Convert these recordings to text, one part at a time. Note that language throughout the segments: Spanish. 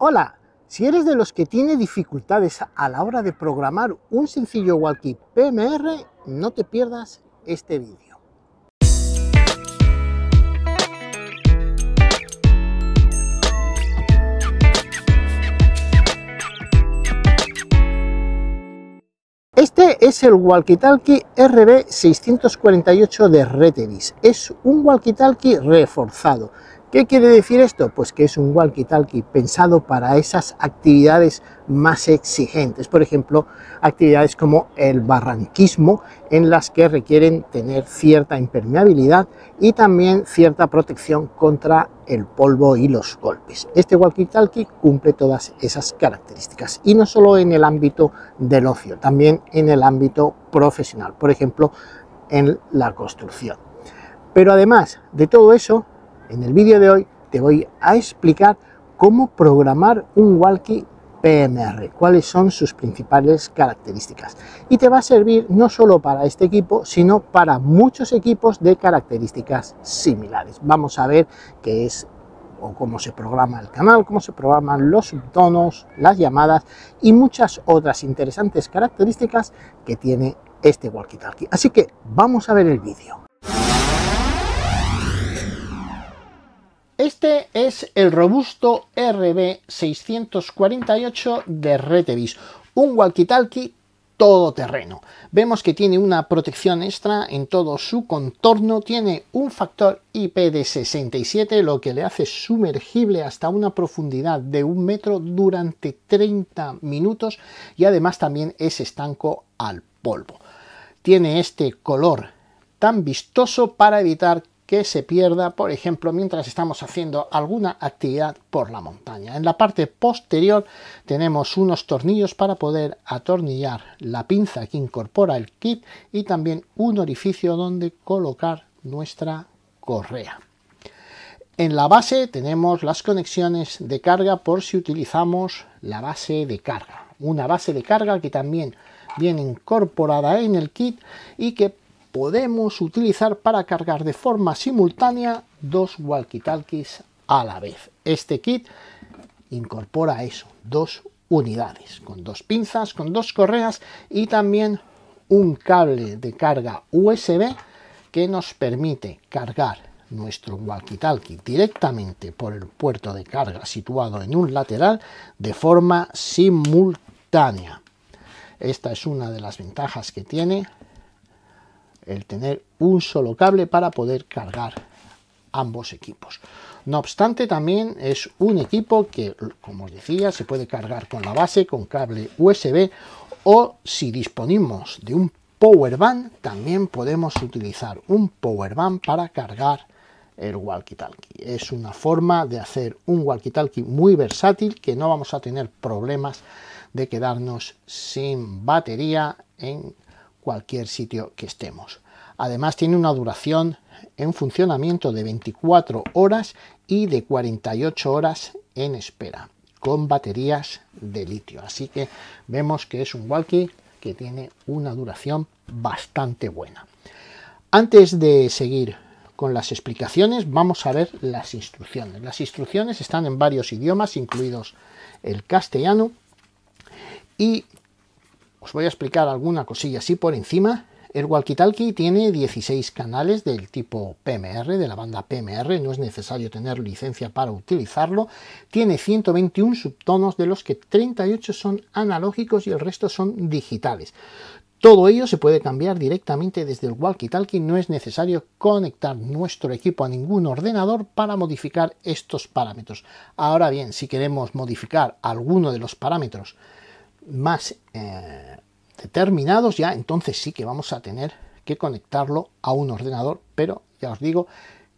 Hola, si eres de los que tiene dificultades a la hora de programar un sencillo walkie PMR, no te pierdas este vídeo. Este es el walkie-talkie RB648 de Retevis. Es un walkie-talkie reforzado. ¿Qué quiere decir esto? Pues que es un walkie-talkie pensado para esas actividades más exigentes, por ejemplo, actividades como el barranquismo, en las que requieren tener cierta impermeabilidad y también cierta protección contra el polvo y los golpes. Este walkie-talkie cumple todas esas características, y no solo en el ámbito del ocio, también en el ámbito profesional, por ejemplo, en la construcción. Pero además de todo eso, en el vídeo de hoy te voy a explicar cómo programar un walkie PMR, cuáles son sus principales características. Y te va a servir no solo para este equipo, sino para muchos equipos de características similares. Vamos a ver qué es o cómo se programa el canal, cómo se programan los subtonos, las llamadas y muchas otras interesantes características que tiene este walkie-talkie. Así que vamos a ver el vídeo. Este es el robusto RB648 de Retevis, un walkie-talkie todoterreno. Vemos que tiene una protección extra en todo su contorno, tiene un factor IP de 67, lo que le hace sumergible hasta una profundidad de 1 metro durante 30 minutos y además también es estanco al polvo. Tiene este color tan vistoso para evitar que se pierda, por ejemplo, mientras estamos haciendo alguna actividad por la montaña. En la parte posterior tenemos unos tornillos para poder atornillar la pinza que incorpora el kit y también un orificio donde colocar nuestra correa. En la base tenemos las conexiones de carga por si utilizamos la base de carga. Una base de carga que también viene incorporada en el kit y que podemos utilizar para cargar de forma simultánea dos walkie-talkies a la vez. Este kit incorpora eso, dos unidades, con dos pinzas, con dos correas y también un cable de carga USB que nos permite cargar nuestro walkie-talkie directamente por el puerto de carga situado en un lateral de forma simultánea. Esta es una de las ventajas que tiene el tener un solo cable para poder cargar ambos equipos. No obstante, también es un equipo que, como os decía, se puede cargar con la base, con cable USB, o si disponemos de un power bank, también podemos utilizar un power bank para cargar el walkie-talkie. Es una forma de hacer un walkie-talkie muy versátil, que no vamos a tener problemas de quedarnos sin batería en cualquier sitio que estemos. Además tiene una duración en funcionamiento de 24 horas y de 48 horas en espera, con baterías de litio. Así que vemos que es un walkie que tiene una duración bastante buena. Antes de seguir con las explicaciones, vamos a ver las instrucciones. Las instrucciones están en varios idiomas, incluidos el castellano, y os voy a explicar alguna cosilla así por encima. El walkie-talkie tiene 16 canales del tipo PMR, de la banda PMR, no es necesario tener licencia para utilizarlo. Tiene 121 subtonos, de los que 38 son analógicos y el resto son digitales. Todo ello se puede cambiar directamente desde el walkie-talkie, no es necesario conectar nuestro equipo a ningún ordenador para modificar estos parámetros. Ahora bien, si queremos modificar alguno de los parámetros más determinados, ya entonces sí que vamos a tener que conectarlo a un ordenador, pero ya os digo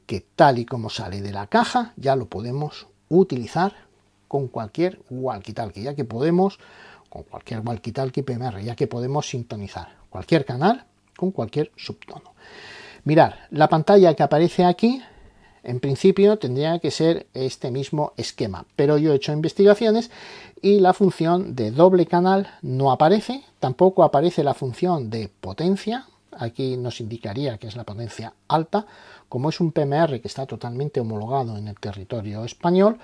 que tal y como sale de la caja ya lo podemos utilizar con cualquier walkie-talkie, ya que podemos sintonizar cualquier canal con cualquier subtono. Mirad, la pantalla que aparece aquí en principio tendría que ser este mismo esquema, pero yo he hecho investigaciones y la función de doble canal no aparece, tampoco aparece la función de potencia. Aquí nos indicaría que es la potencia alta. Como es un PMR que está totalmente homologado en el territorio español,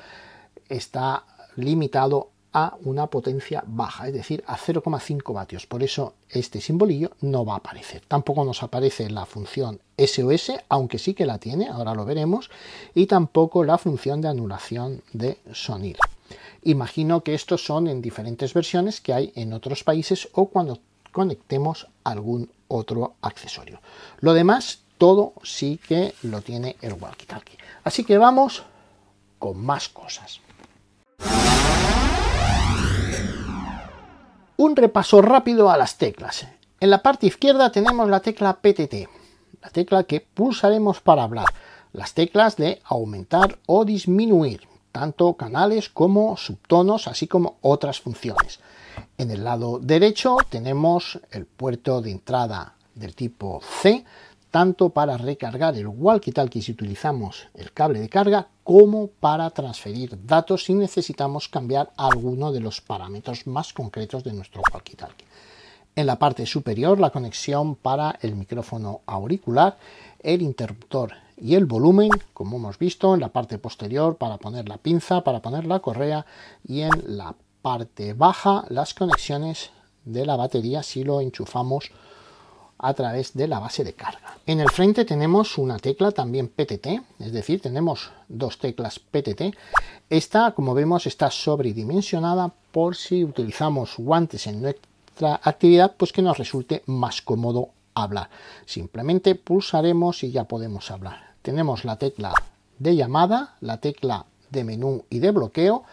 está limitado a una potencia baja, es decir, a 0,5 vatios. Por eso este simbolillo no va a aparecer. Tampoco nos aparece la función SOS, aunque sí que la tiene, ahora lo veremos, y tampoco la función de anulación de sonido. Imagino que estos son en diferentes versiones que hay en otros países o cuando conectemos algún otro accesorio. Lo demás, todo sí que lo tiene el walkie-talkie. Así que vamos con más cosas. Un repaso rápido a las teclas. En la parte izquierda tenemos la tecla PTT, la tecla que pulsaremos para hablar, las teclas de aumentar o disminuir, tanto canales como subtonos, así como otras funciones. En el lado derecho tenemos el puerto de entrada del tipo C, tanto para recargar el walkie-talkie si utilizamos el cable de carga, como para transferir datos si necesitamos cambiar alguno de los parámetros más concretos de nuestro walkie-talkie. En la parte superior, la conexión para el micrófono auricular, el interruptor y el volumen, como hemos visto. En la parte posterior, para poner la pinza, para poner la correa, y en la parte baja, las conexiones de la batería si lo enchufamos a través de la base de carga. En el frente tenemos una tecla también PTT, es decir, tenemos dos teclas PTT. Esta, como vemos, está sobredimensionada por si utilizamos guantes en nuestra actividad, pues que nos resulte más cómodo hablar. Simplemente pulsaremos y ya podemos hablar. Tenemos la tecla de llamada, la tecla de menú y de bloqueo,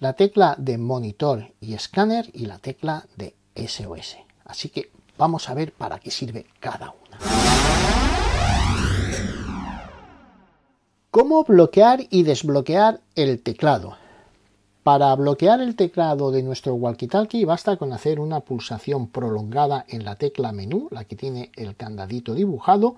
la tecla de monitor y escáner y la tecla de SOS. Así que vamos a ver para qué sirve cada una. ¿Cómo bloquear y desbloquear el teclado? Para bloquear el teclado de nuestro walkie-talkie basta con hacer una pulsación prolongada en la tecla menú, la que tiene el candadito dibujado,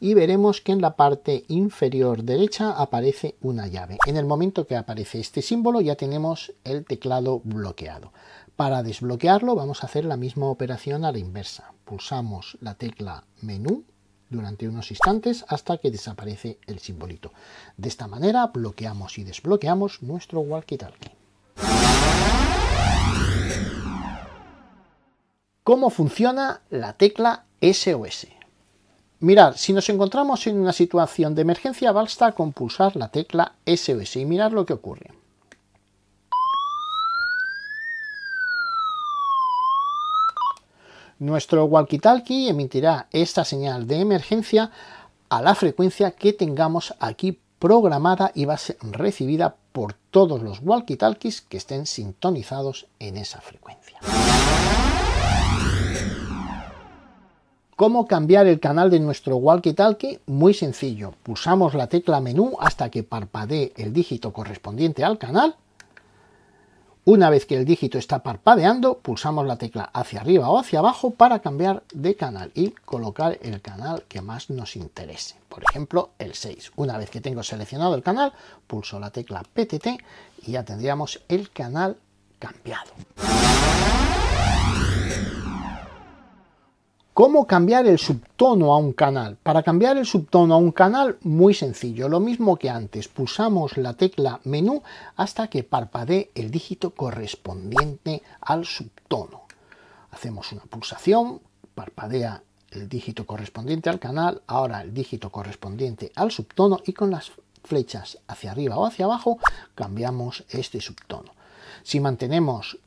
y veremos que en la parte inferior derecha aparece una llave. En el momento que aparece este símbolo ya tenemos el teclado bloqueado. Para desbloquearlo vamos a hacer la misma operación a la inversa. Pulsamos la tecla menú durante unos instantes hasta que desaparece el simbolito. De esta manera bloqueamos y desbloqueamos nuestro walkie-talkie. ¿Cómo funciona la tecla SOS? Mirad, si nos encontramos en una situación de emergencia basta con pulsar la tecla SOS y mirad lo que ocurre. Nuestro walkie-talkie emitirá esta señal de emergencia a la frecuencia que tengamos aquí programada y va a ser recibida por todos los walkie-talkies que estén sintonizados en esa frecuencia. ¿Cómo cambiar el canal de nuestro walkie-talkie? Muy sencillo. Pulsamos la tecla menú hasta que parpadee el dígito correspondiente al canal. Una vez que el dígito está parpadeando, pulsamos la tecla hacia arriba o hacia abajo para cambiar de canal y colocar el canal que más nos interese. Por ejemplo, el 6. Una vez que tengo seleccionado el canal, pulso la tecla PTT y ya tendríamos el canal cambiado. ¿Cómo cambiar el subtono a un canal? Para cambiar el subtono a un canal, muy sencillo, lo mismo que antes. Pulsamos la tecla menú hasta que parpadee el dígito correspondiente al subtono. Hacemos una pulsación, parpadea el dígito correspondiente al canal, ahora el dígito correspondiente al subtono y con las flechas hacia arriba o hacia abajo cambiamos este subtono. Si mantenemos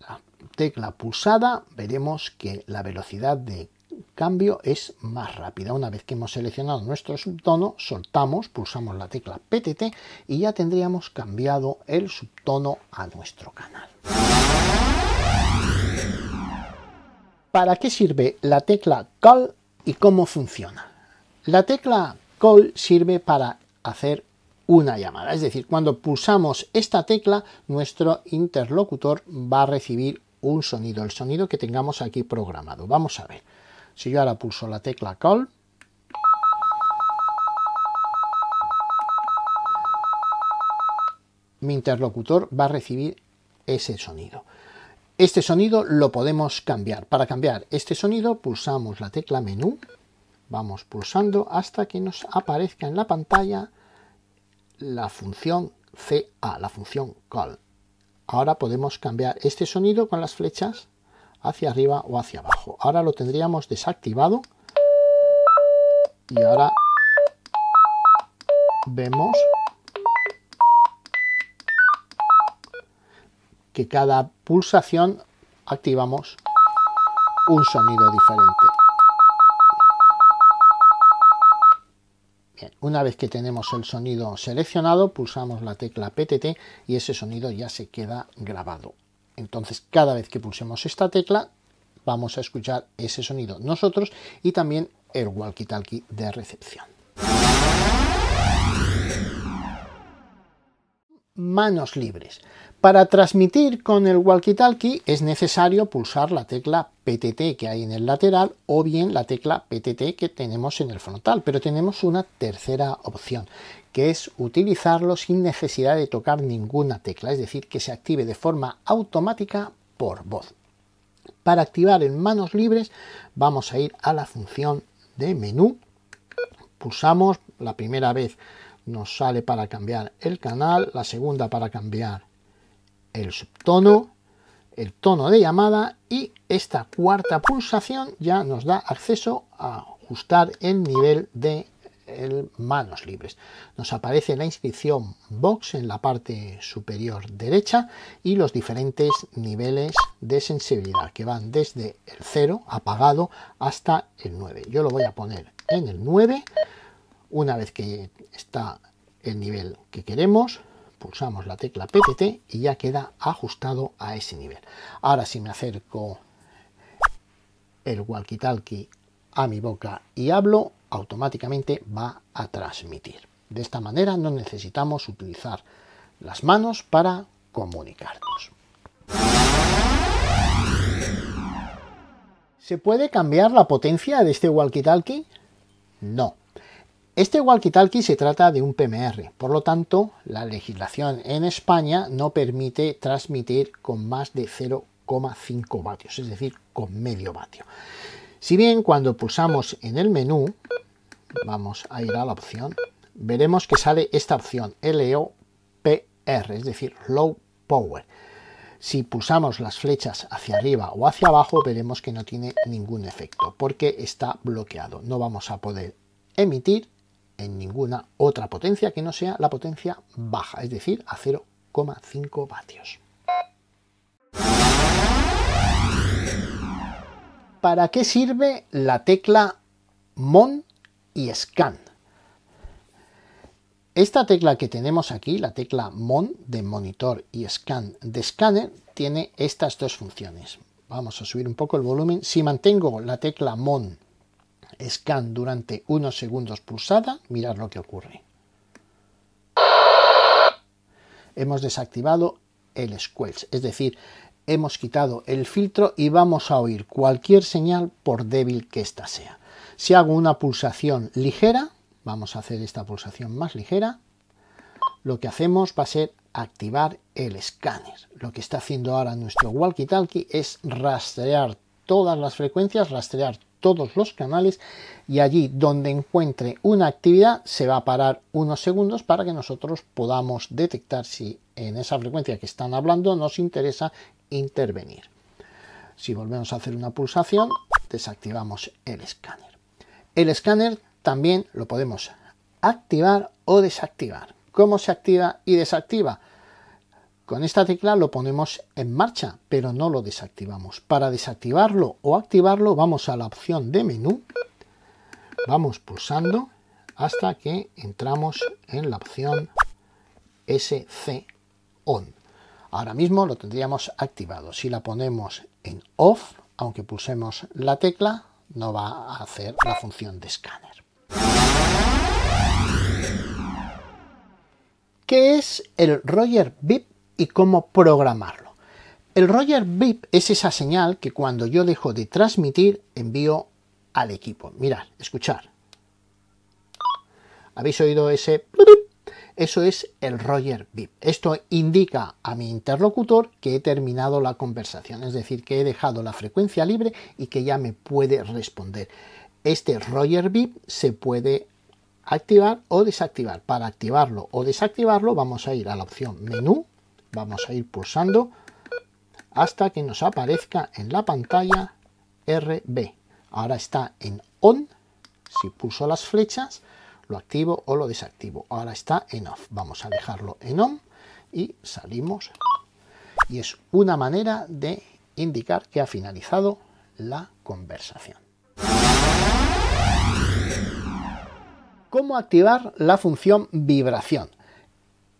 la tecla pulsada, veremos que la velocidad de cambio es más rápida. Una vez que hemos seleccionado nuestro subtono, soltamos, pulsamos la tecla PTT y ya tendríamos cambiado el subtono a nuestro canal. ¿Para qué sirve la tecla Call y cómo funciona? La tecla Call sirve para hacer una llamada, es decir, cuando pulsamos esta tecla, nuestro interlocutor va a recibir un sonido, el sonido que tengamos aquí programado. Vamos a ver. Si yo ahora pulso la tecla Call, mi interlocutor va a recibir ese sonido. Este sonido lo podemos cambiar. Para cambiar este sonido, pulsamos la tecla menú, vamos pulsando hasta que nos aparezca en la pantalla la función CA, la función Call. Ahora podemos cambiar este sonido con las flechas hacia arriba o hacia abajo. Ahora lo tendríamos desactivado y ahora vemos que cada pulsación activamos un sonido diferente. Bien, una vez que tenemos el sonido seleccionado, pulsamos la tecla PTT y ese sonido ya se queda grabado. Entonces, cada vez que pulsemos esta tecla, vamos a escuchar ese sonido nosotros y también el walkie-talkie de recepción. Manos libres. Para transmitir con el walkie-talkie es necesario pulsar la tecla PTT que hay en el lateral o bien la tecla PTT que tenemos en el frontal, pero tenemos una tercera opción que es utilizarlo sin necesidad de tocar ninguna tecla, es decir, que se active de forma automática por voz. Para activar en manos libres vamos a ir a la función de menú, pulsamos la primera vez. Nos sale para cambiar el canal, la segunda para cambiar el subtono, el tono de llamada y esta cuarta pulsación ya nos da acceso a ajustar el nivel de manos libres. Nos aparece la inscripción box en la parte superior derecha y los diferentes niveles de sensibilidad que van desde el 0 apagado hasta el 9. Yo lo voy a poner en el 9. Una vez que está el nivel que queremos, pulsamos la tecla PTT y ya queda ajustado a ese nivel. Ahora si me acerco el walkie-talkie a mi boca y hablo, automáticamente va a transmitir. De esta manera no necesitamos utilizar las manos para comunicarnos. ¿Se puede cambiar la potencia de este walkie-talkie? No. Este walkie-talkie se trata de un PMR, por lo tanto, la legislación en España no permite transmitir con más de 0,5 vatios, es decir, con medio vatio. Si bien cuando pulsamos en el menú, vamos a ir a la opción, veremos que sale esta opción, LOPR, es decir, Low Power. Si pulsamos las flechas hacia arriba o hacia abajo, veremos que no tiene ningún efecto, porque está bloqueado, no vamos a poder emitir en ninguna otra potencia que no sea la potencia baja, es decir, a 0,5 vatios. ¿Para qué sirve la tecla MON y SCAN? Esta tecla que tenemos aquí, la tecla MON de monitor y SCAN de escáner, tiene estas dos funciones. Vamos a subir un poco el volumen. Si mantengo la tecla MON SCAN durante unos segundos pulsada, mirad lo que ocurre. Hemos desactivado el squelch, es decir, hemos quitado el filtro y vamos a oír cualquier señal por débil que ésta sea. Si hago una pulsación ligera, vamos a hacer esta pulsación más ligera, lo que hacemos va a ser activar el escáner. Lo que está haciendo ahora nuestro walkie-talkie es rastrear todas las frecuencias, rastrear todos los canales y allí donde encuentre una actividad se va a parar unos segundos para que nosotros podamos detectar si en esa frecuencia que están hablando nos interesa intervenir. Si volvemos a hacer una pulsación, desactivamos el escáner. El escáner también lo podemos activar o desactivar. ¿Cómo se activa y desactiva? Con esta tecla lo ponemos en marcha, pero no lo desactivamos. Para desactivarlo o activarlo vamos a la opción de menú, vamos pulsando hasta que entramos en la opción SC ON. Ahora mismo lo tendríamos activado. Si la ponemos en OFF, aunque pulsemos la tecla, no va a hacer la función de escáner. ¿Qué es el Roger Beep y cómo programarlo? El Roger Beep es esa señal que cuando yo dejo de transmitir envío al equipo. Mirad, escuchad. ¿Habéis oído ese? Eso es el Roger Beep. Esto indica a mi interlocutor que he terminado la conversación, es decir, que he dejado la frecuencia libre y que ya me puede responder. Este Roger Beep se puede activar o desactivar. Para activarlo o desactivarlo vamos a ir a la opción menú, Vamos a ir pulsando hasta que nos aparezca en la pantalla RB. Ahora está en ON. Si pulso las flechas, lo activo o lo desactivo. Ahora está en OFF. Vamos a dejarlo en ON y salimos. Y es una manera de indicar que ha finalizado la conversación. ¿Cómo activar la función vibración?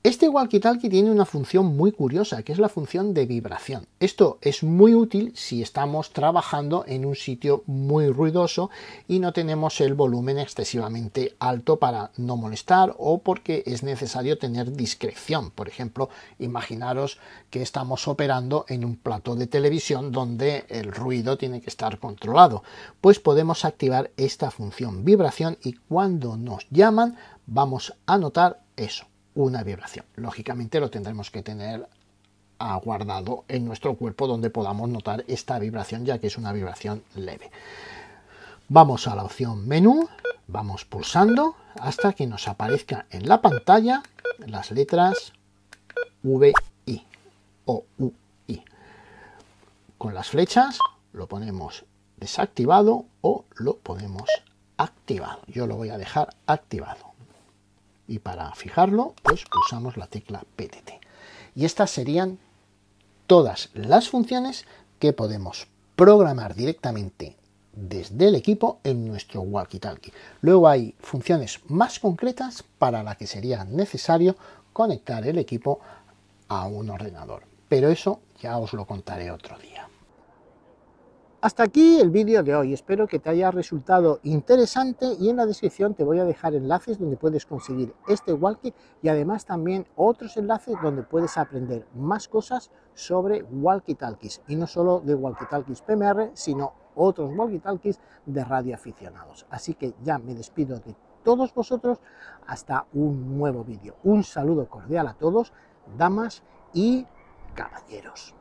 Este walkie-talkie tiene una función muy curiosa, que es la función de vibración. Esto es muy útil si estamos trabajando en un sitio muy ruidoso y no tenemos el volumen excesivamente alto para no molestar, o porque es necesario tener discreción. Por ejemplo, imaginaros que estamos operando en un plató de televisión donde el ruido tiene que estar controlado. Pues podemos activar esta función vibración y cuando nos llaman vamos a notar eso. Una vibración. Lógicamente lo tendremos que tener guardado en nuestro cuerpo donde podamos notar esta vibración, ya que es una vibración leve. Vamos a la opción menú, vamos pulsando hasta que nos aparezca en la pantalla las letras VI o UI. Con las flechas lo ponemos desactivado o lo ponemos activado. Yo lo voy a dejar activado. Y para fijarlo, pues pulsamos la tecla PTT. Y estas serían todas las funciones que podemos programar directamente desde el equipo en nuestro walkie-talkie. Luego hay funciones más concretas para las que sería necesario conectar el equipo a un ordenador. Pero eso ya os lo contaré otro día. Hasta aquí el vídeo de hoy, espero que te haya resultado interesante y en la descripción te voy a dejar enlaces donde puedes conseguir este walkie y además también otros enlaces donde puedes aprender más cosas sobre walkie-talkies y no solo de walkie-talkies PMR, sino otros walkie-talkies de radioaficionados. Así que ya me despido de todos vosotros hasta un nuevo vídeo. Un saludo cordial a todos, damas y caballeros.